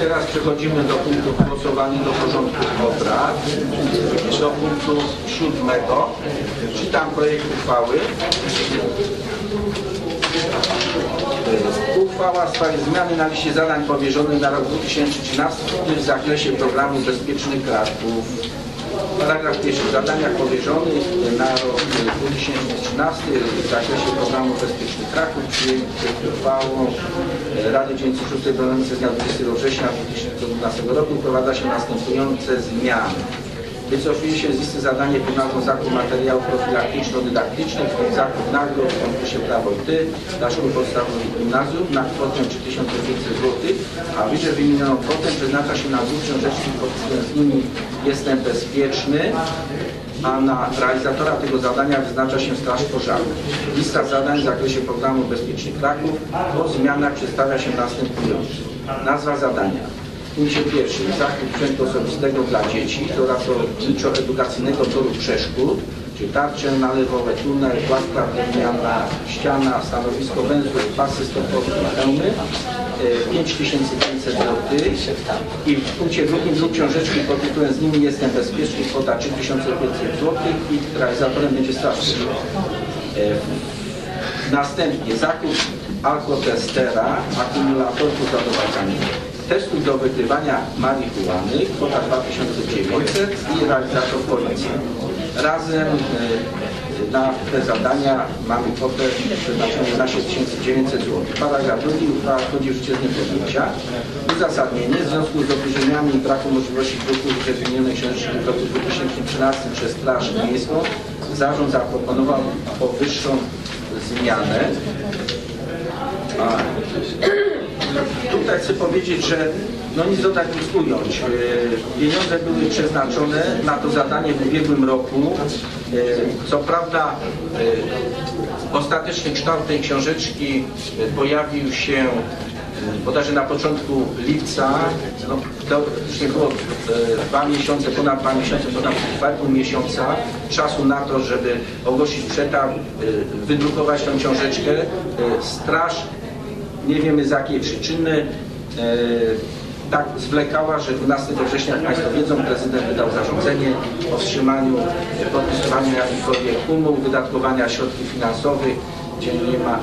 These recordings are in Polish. teraz przechodzimy do punktu głosowania do porządku obrad. Do punktu 7. Czytam projekt uchwały. Uchwała w sprawie zmiany na liście zadań powierzonych na rok 2013 w zakresie programu Bezpieczny Kraków. Paragraf 1. Zadania powierzone na rok 2013 w zakresie programu Bezpieczny Kraków przyjęte uchwałą Rady Dzielnicy VI Bronowice z dnia 20 września 2012 roku wprowadza się następujące zmiany. Wycofuje się z listy zadanie podmiotu zakup materiałów profilaktyczno-dydaktycznych, w tym zakup nagród w konkursie Prawo i Ty dla szkół podstawowych gimnazjów na kwotę 3500 zł, a wyżej wymienioną kwotę przeznacza się na główną rzecznik pod względem Jestem Bezpieczny, a na realizatora tego zadania wyznacza się Straż Pożarna. Lista zadań w zakresie programu Bezpieczny Kraków po zmianach przedstawia się następująco. Nazwa zadania. Punkt pierwszy. Zakup sprzętu osobistego dla dzieci oraz edukacyjnego toru przeszkód, czyli tarcze nalewowe, tunel, płaska drewniana, ściana, stanowisko węzłów, pasy stopowe i hełmy, 5500 zł. I w punkcie drugim druk książeczki pod tytułem Z nimi jestem bezpieczny, kwota 3500 zł i realizatorem będzie Straż Miejska. Następnie zakup alkotestera, akumulatorów ładowarkami. Testów do wykrywania marihuany, kwota 2900 i realizator policji. Razem na te zadania mamy kwotę przeznaczoną na 6900 zł. Paragraf 2. Uchwała wchodzi w życie z dniem podjęcia. Uzasadnienie. W związku z opóźnieniami i braku możliwości druku wymienionej książki w roku 2013 przez Straż Miejską zarząd zaproponował powyższą zmianę. Tutaj chcę powiedzieć, że no nic dodać, nic ująć. Pieniądze były przeznaczone na to zadanie w ubiegłym roku. Co prawda ostateczny kształt tej książeczki pojawił się bodajże na początku lipca, no, teoretycznie było 2 miesiące, ponad 2 miesiące, ponad 2,5 miesiąca czasu na to, żeby ogłosić przetarg, wydrukować tę książeczkę. Straż, nie wiemy z jakiej przyczyny, tak zwlekała, że 12 września, jak Państwo wiedzą, prezydent wydał zarządzenie o wstrzymaniu podpisywania jakichkolwiek umów, wydatkowania środków finansowych, gdzie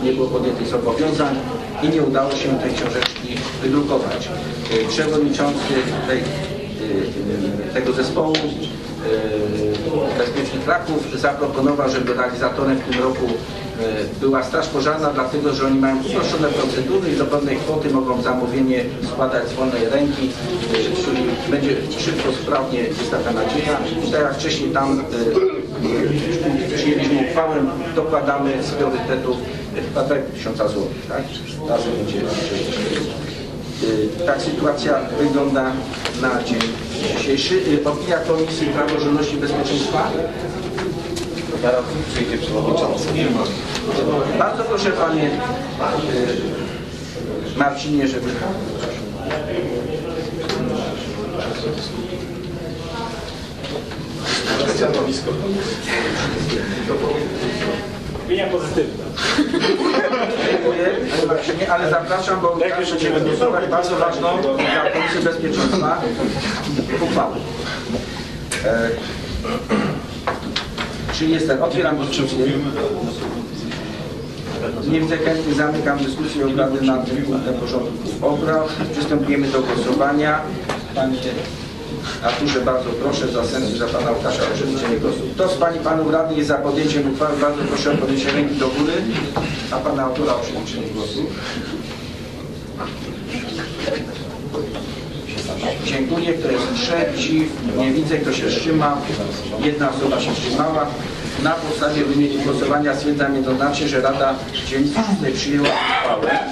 nie było podjętych zobowiązań i nie udało się tej książeczki wydrukować. Przewodniczący tego zespołu Bezpieczny Kraków zaproponował, żeby realizatorem w tym roku była Straż Pożarna, dlatego że oni mają uproszczone procedury i do pewnej kwoty mogą zamówienie składać z wolnej ręki, czyli będzie szybko, sprawnie, jest taka nadzieja. Tak jak wcześniej tam przyjęliśmy uchwałę, dokładamy z priorytetów prawie 1000 zł. Tak? Tak sytuacja wygląda na dzień dzisiejszy. Opinia Komisji Praworządności i Bezpieczeństwa? Przyjdzie przewodniczący. Bardzo proszę Panie Marcinie, żeby... Opinia pozytywna. Dziękuję, Marcinie, ale zapraszam, bo będziemy głosować bardzo ważną dla Komisji Bezpieczeństwa uchwałę. Czyli jestem, otwieram dyskusję. Nie widzę chętnych, zamykam dyskusję obrady nad tym punktem porządku obrad. Przystępujemy do głosowania. Panie Arturze, bardzo proszę, za sens i za Pana Łukasza o przewrócenie głosu. Kto z Pani Panów Radnych jest za podjęciem uchwały, bardzo proszę o podjęcie ręki do góry, a Pana Autora o przewrócenie głosu. Dziękuję. Kto jest przeciw? Nie widzę. Kto się wstrzymał? Jedna osoba się wstrzymała. Na podstawie wyniku głosowania stwierdzam jednoznacznie, że Rada Dzielnicy VI przyjęła uchwałę.